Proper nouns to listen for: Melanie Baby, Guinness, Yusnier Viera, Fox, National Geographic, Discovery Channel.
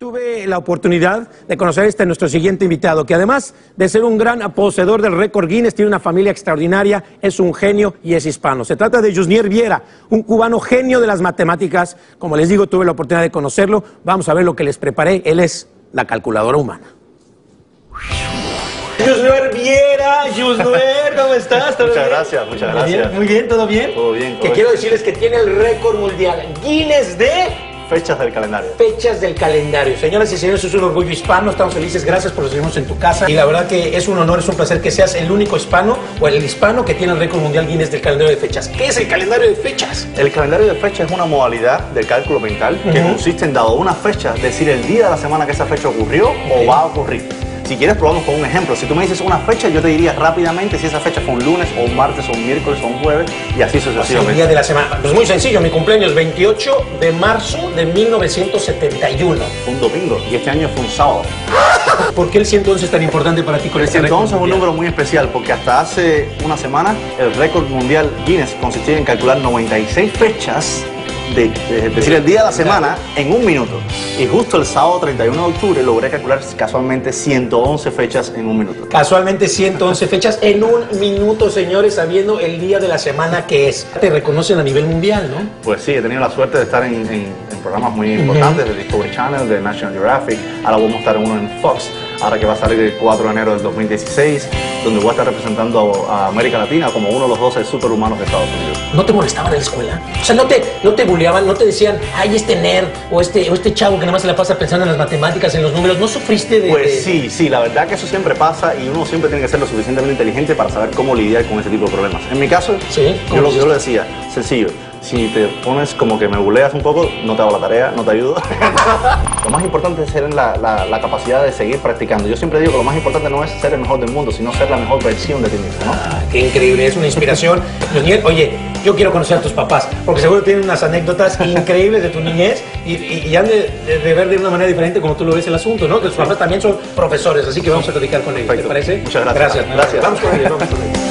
Tuve la oportunidad de conocer nuestro siguiente invitado, que además de ser un gran poseedor del récord Guinness, tiene una familia extraordinaria, es un genio y es hispano. Se trata de Yusnier Viera, un cubano genio de las matemáticas. Como les digo, tuve la oportunidad de conocerlo. Vamos a ver lo que les preparé. Él es la calculadora humana. Yusnier Viera, Yusnier, ¿cómo estás? Muchas gracias. Muy bien, ¿todo bien? Todo bien. Que quiero decirles que tiene el récord mundial Guinness de... fechas del calendario. Fechas del calendario. Señoras y señores, es un orgullo hispano. Estamos felices. Gracias por recibirnos en tu casa. Y la verdad que es un honor, es un placer que seas el único hispano o el hispano que tiene el récord mundial Guinness del calendario de fechas. ¿Qué es el calendario de fechas? El calendario de fechas es una modalidad del cálculo mental que consiste en, dado una fecha, decir el día de la semana que esa fecha ocurrió o va a ocurrir. Si quieres, probamos con un ejemplo. Si tú me dices una fecha, yo te diría rápidamente si esa fecha fue un lunes, o un martes, o un miércoles, o un jueves, y así sucesivamente. El día de la semana. Pues muy sencillo, mi cumpleaños, 28 de marzo de 1971. Un domingo, y este año fue un sábado. ¿Por qué el 111 es tan importante para ti con este récord? El 111 es un número muy especial, porque hasta hace una semana, el récord mundial Guinness consistía en calcular 96 fechas, decir el día de la semana en un minuto, y justo el sábado 31 de octubre logré calcular casualmente 111 fechas en un minuto. Casualmente 111 fechas en un minuto, señores, sabiendo el día de la semana que es. Te reconocen a nivel mundial, ¿no? Pues sí, he tenido la suerte de estar en programas muy importantes de Discovery Channel, de National Geographic. Ahora vamos a estar en uno en Fox, ahora que va a salir el 4 de enero del 2016, donde voy a estar representando a América Latina como uno de los 12 superhumanos de Estados Unidos. ¿No te molestaban en la escuela? O sea, no te bulleaban, no te decían, ay, este nerd o este chavo que nada más se la pasa pensando en las matemáticas, en los números. ¿No sufriste de...? Pues sí, sí, la verdad que eso siempre pasa y uno siempre tiene que ser lo suficientemente inteligente para saber cómo lidiar con ese tipo de problemas. En mi caso, yo lo decía, sencillo. Si te pones como que me buleas un poco, no te hago la tarea, no te ayudo. Lo más importante es ser la capacidad de seguir practicando. Yo siempre digo que lo más importante no es ser el mejor del mundo, sino ser la mejor versión de ti mismo, ¿no? Ah, qué increíble, es una inspiración. Oye, yo quiero conocer a tus papás, porque seguro tienen unas anécdotas increíbles de tu niñez y han de ver de una manera diferente como tú lo ves el asunto, ¿no? Que tus papás también son profesores, así que vamos a platicar con ellos, ¿te parece? Muchas gracias. Gracias. Vamos con ellos.